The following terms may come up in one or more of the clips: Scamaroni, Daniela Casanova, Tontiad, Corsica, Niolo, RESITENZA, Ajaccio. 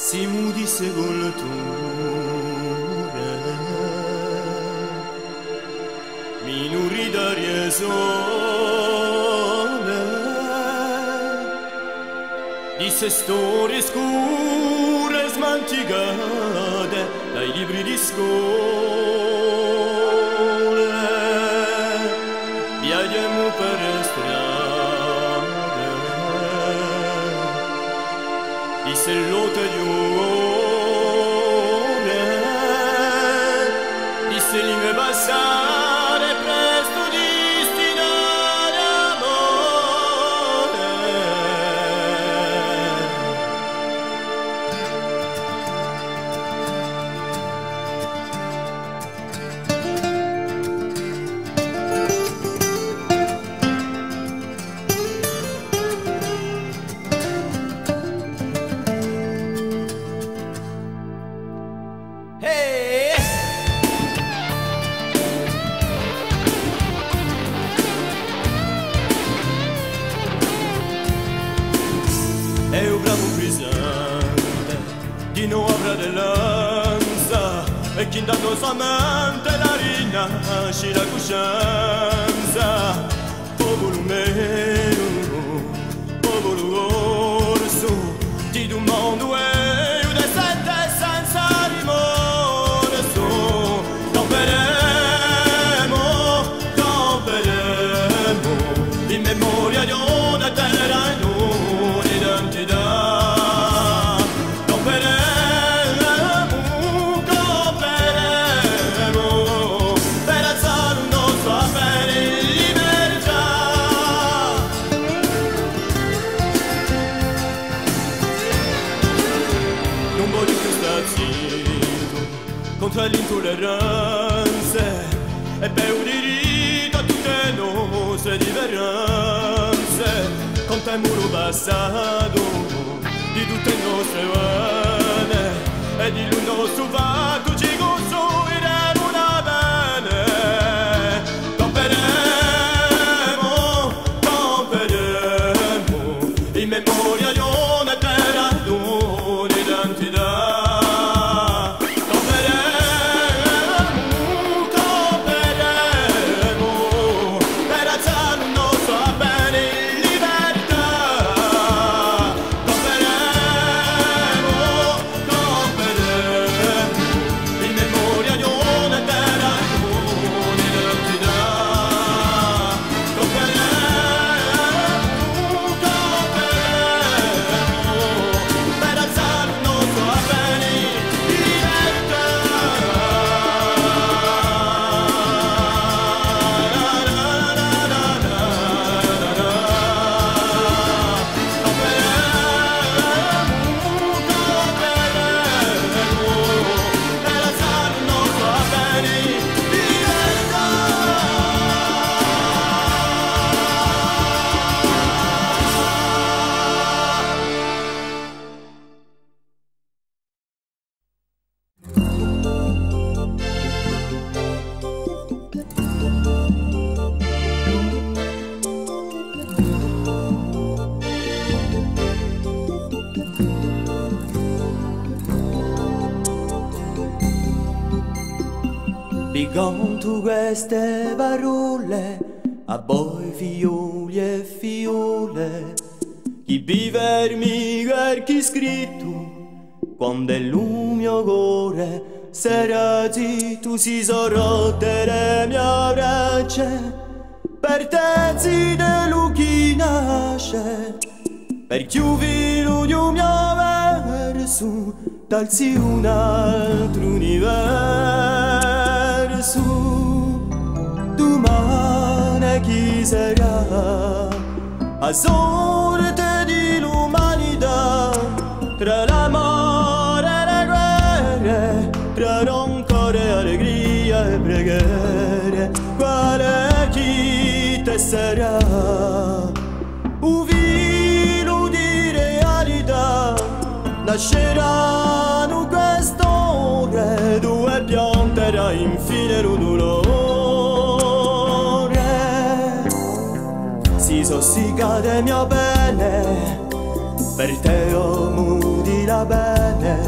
si muti secondo il tuo minuti d'aria sola di se storie scure smanticate dai libri di scuola viaggiamo per strade di sellota di un'ora di se lingue passate presto destinate dando sua mente la rinasce la coscienza popolo mero popolo orso di un mondo e una sette senza rimorso camperemo in memoria di una terra in un'identità. Tra l'intolleranza e per un diritto a tutte nostre differenze contro il muro passato di tutte nostre vene e di lui nostro fatto ci costruiremo una bene camperemo, camperemo in memoria di una terra d'un'identità. Tu queste parole a voi figlioli e figliole chi vivermi quel chi scritto quando il mio cuore sarà di tu si sorrotere mia brace per te si deluchi nasce per chiuvi l'unione mio verso darsi un altro universo. Domani chi sarà a sorte di l'umanità tra l'amore e le guerre tra rancore, allegria e preghiere quale chi te sarà un vino di realtà nasceranno quest'ore due pianterà infine un dolore sossiga de mio bene per te o mudi la bene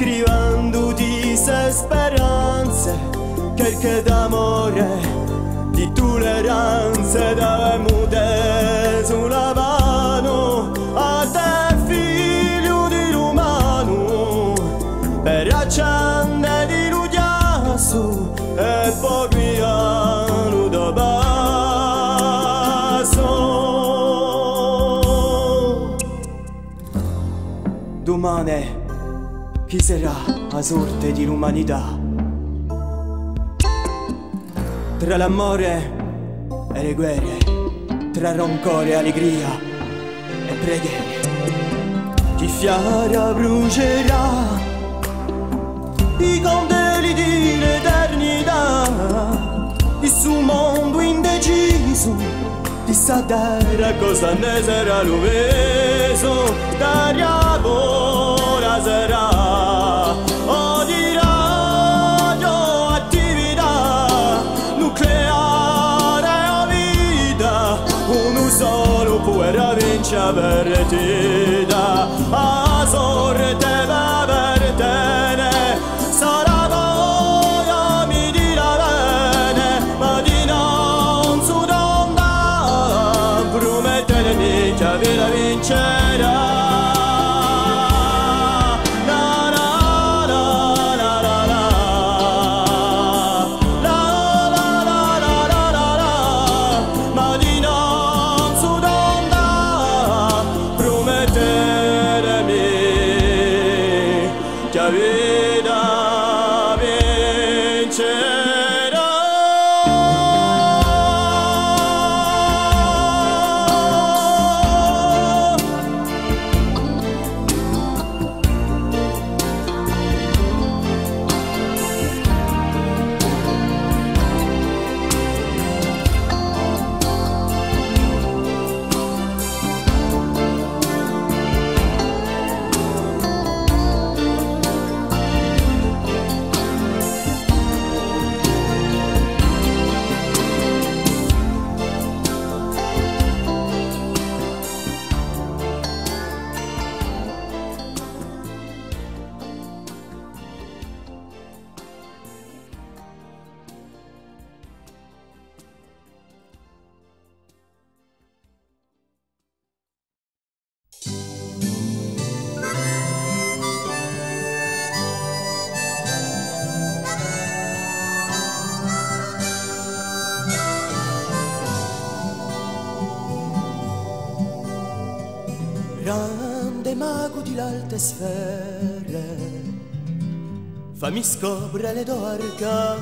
scrivandoti se speranze, cerche d'amore, di tolleranze, dalle mute sulla mano, a te figlio di l'umano, per accendere di lugliasso e poi piano da basso. Domani chi sarà la sorte di l'umanità? Tra l'amore e le guerre, tra rancore e allegria e preghiere, chi fiara brucerà i candeli di l'eternità, di su mondo indeciso, di sa terra cosa ne sarà l'oveso, d'aria ora sarà. C'è vertida, a sorte va vertene, sarà voglia mi dirà bene, ma di non su d'onda, promettermi che vita vincerà. Fammi scoprire le tue arcane,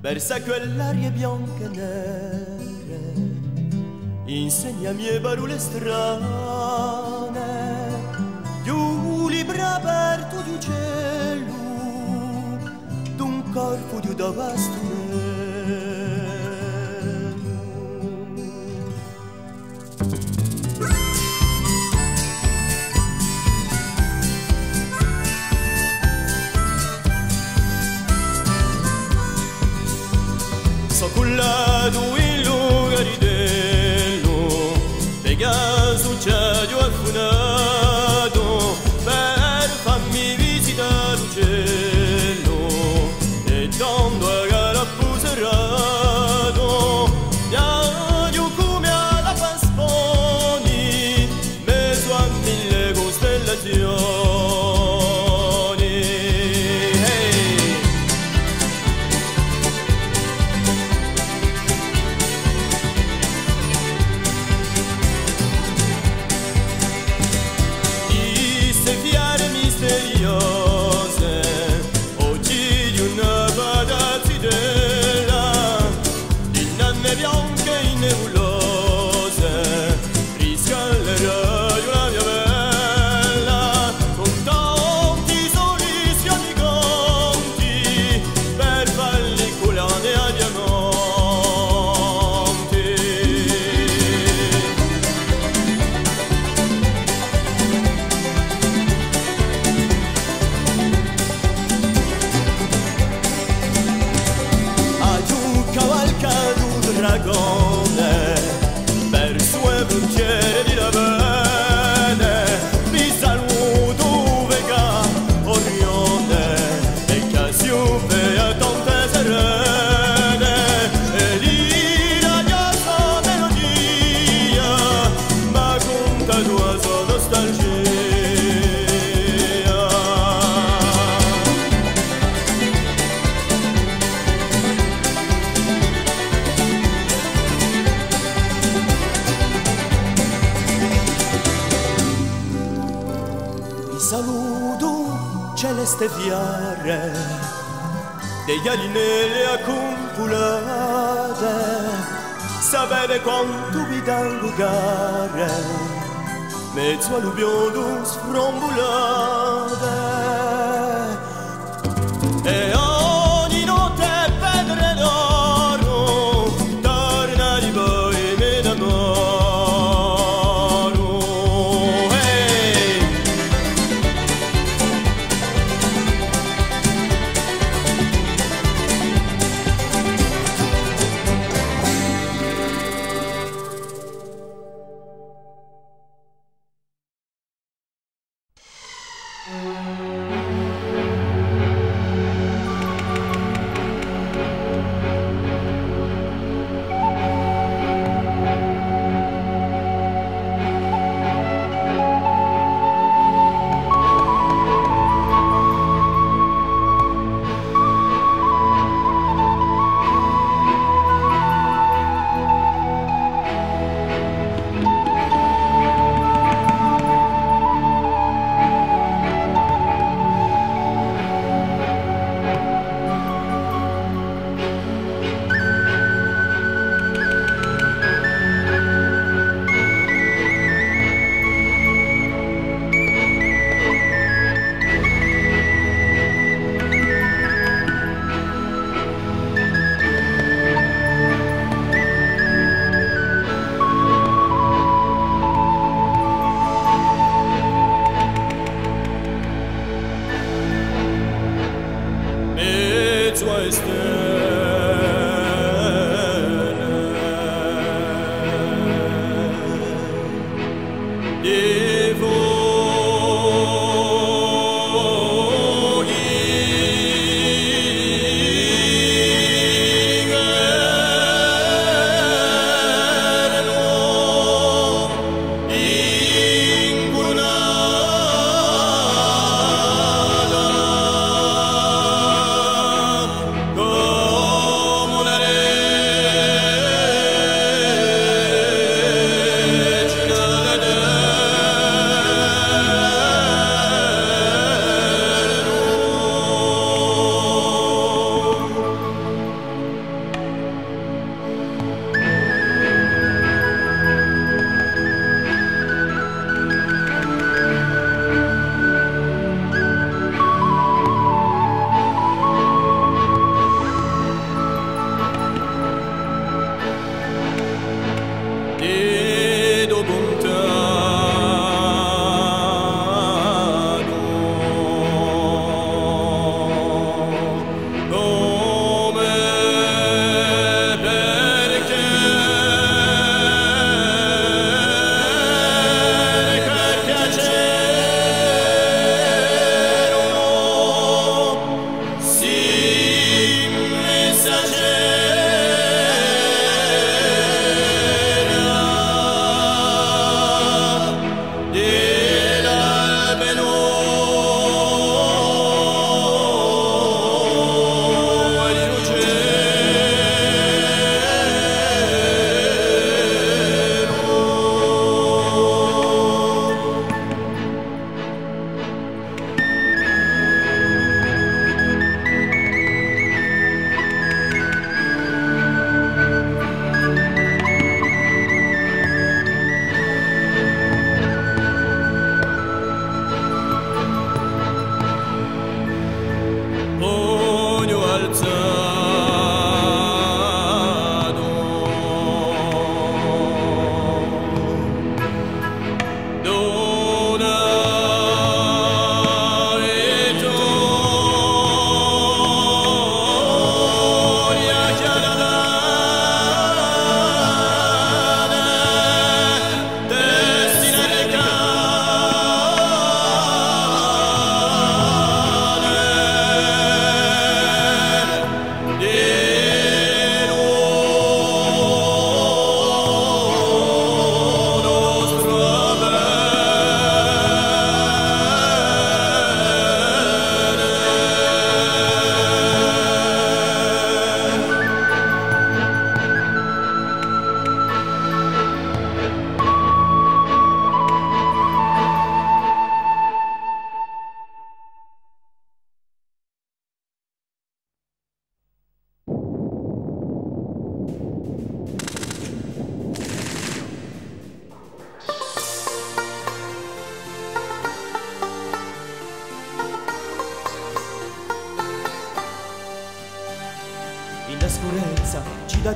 versa quell'aria bianca e nera, insegnami le parole strane, più libra aperto di un cielo, d'un corpo di un dovastro. Cullato il lugaridello, Pegaso c'è giù affunato, per farmi visitare un cielo, e dando a gara puserato, viaggio come alla Pasponi, meso a mille costellazioni. Di la bene, mi saluto aceste viare de ghalinele acum pulate, să beve contuita în rugare, mețua lui Biodun sfrombulate. E ogni notte pedre d'oro torna di voi me d'amoro. Hey!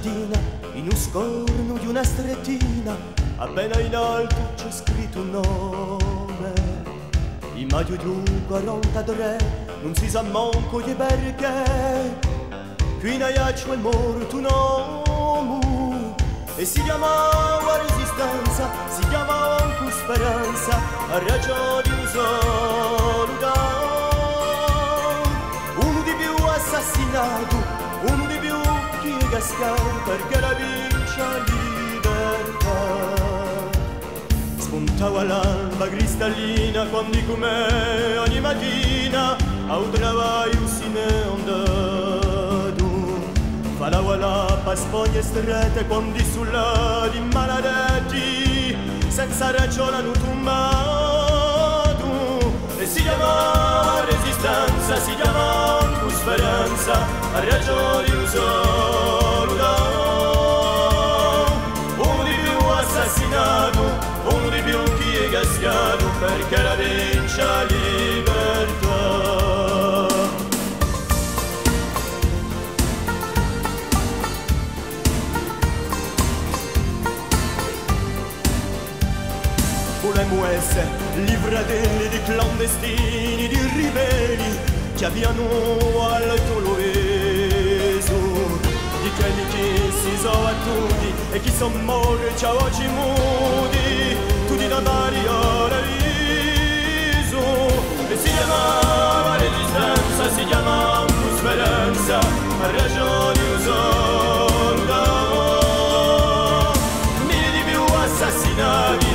cittadina, in un scorno di una strettina, appena in alto c'è scritto un nome. In maggio di un 43, non si sa manco di perché, qui in Ajaccio è morto un uomo, e si chiamava Resistenza, si chiamava anche Speranza, a ragione di un solo dà. Uno di più assassinato, uno di più che cascava, perché la vincia libertà. Spuntava l'alba cristallina, quando come ogni mattina, a un travaglio si ne andava. Falava la paspoglie strette quando sulla di maladetti, senza ragione hanno tombato. E si chiama Resistenza, si chiama anche Speranza, a ragione un solo. Uno di più assassinato, uno di più che è cascato, perché la vincia libertà. Volemmo essere i fratelli di clandestini, di ribelli che abbiano alto lo esu, di quelli che si sono attuti e chi sono morti a oggi muti, tutti da pari ora riso. E si chiamava Resistenza, si chiamava Speranza, a ragione un solo. Mille di più assassinati,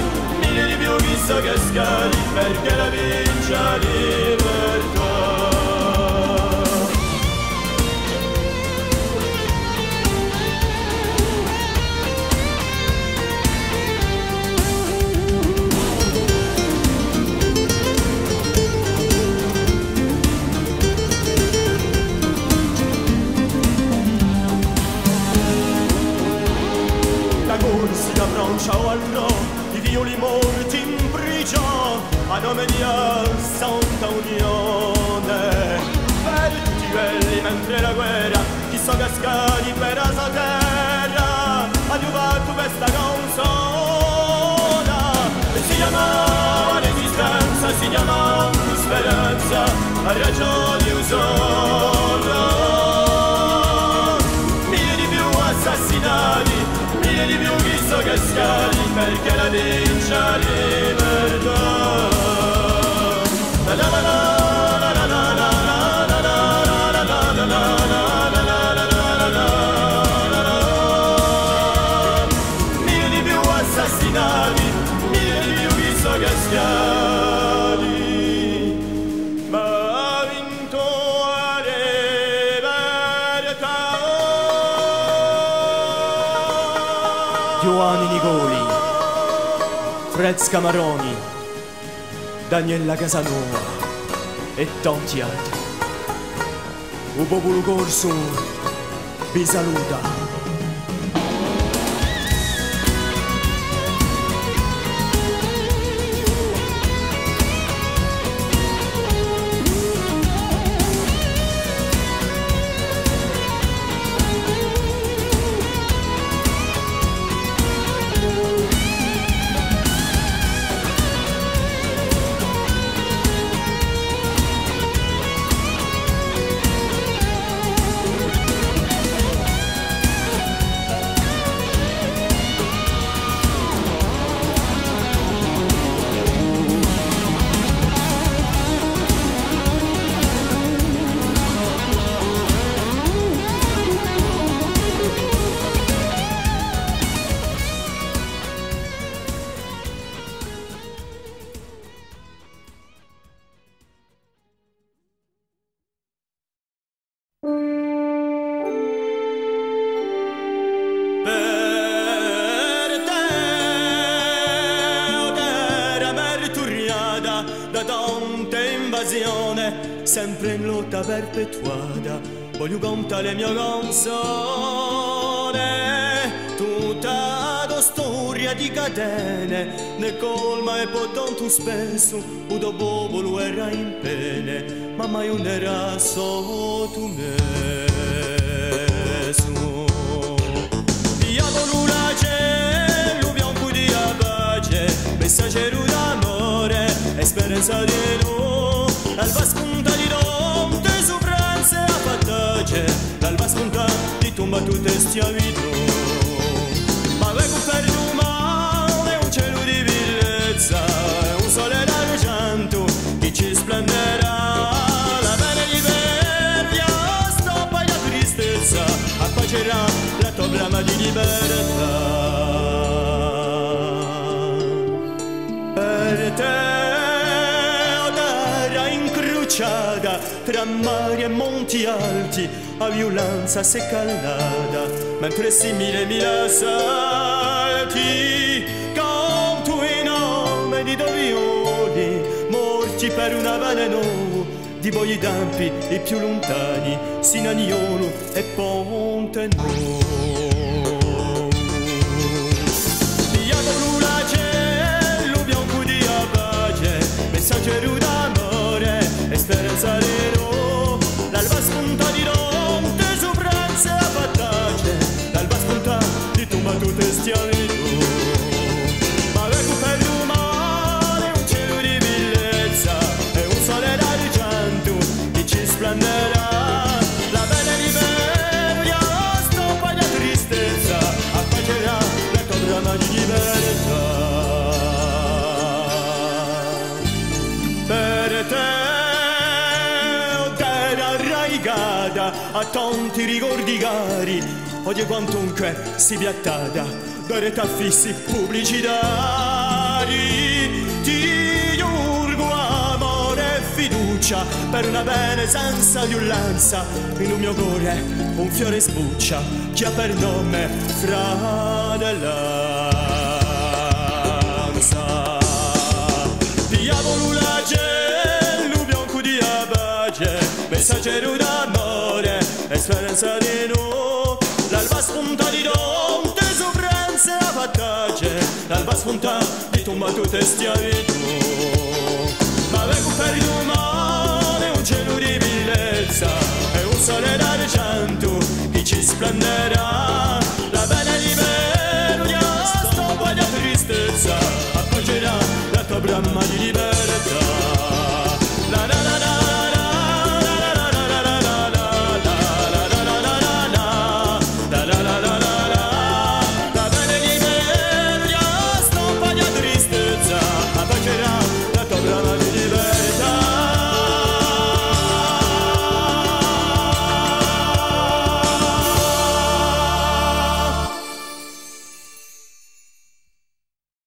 di più visto che scali, perché la vincia libertà. La corsica francia o altro, violi morti in prigione, a nome di Santa Unione. Per tutti quelli mentre la guerra, chi sono cascati per la sua terra, ha trovato questa canzone. E si chiamava Resistenza, si chiamava Speranza, a ragione di un solo. Mille di più assassinati, mille di più visto che scali, perché la vincia libertà. La la la la. Scamaroni, Daniela Casanova e Tontiad. O popolo corso vi saluta. Sempre in lotta perpetuata, voglio cantare le mie canzone. Tutta la storia di catene, ne colma e poi tanto spesso, il popolo era in pene, ma mai non era sottomesso. sereno, l'alba spunta di notte sovranze a fattace, l'alba spunta di tomba tutte stiavito. Ma vengo per un mare, un cielo di bellezza, un sole d'argento che ci splenderà. La bene liberia stoppa la tristezza, appacerà la tua brama di libertà. Tra mari e monti alti a violenza s'è callata, mentre simile mi salti canto in nome di dovioni morti per un avveneno di voi tempi i più lontani sino a Niolo e Ponte Nuovo. Bianco blu la cielo bianco di abace messaggero d'amore esperanza nero, l'alba spunta di notte sovranze a battace, l'alba spunta di tomba tutte stiavito. Ma vengo per l'umare un cielo di bellezza e un sole d'argento che ci splenderà. La bella liberia stoppa la tristezza, appacerà la tua brama di libertà. Per te a tanti ricordi cari, odio quantunque si piattata da rettafissi pubblicitari. Ti urgo amore e fiducia per una bene senza violenza, in un mio cuore un fiore sbuccia che ha per nome fratellanza. Diavolo la gelo bianco di abace, messaggero d'amore esperanza di no, l'alba spunta di notte sovranze a battace, l'alba spunta di tomba tutte stiavito. Ma vengo per domani un cielo di bellezza e un sole d'argento che ci splenderà.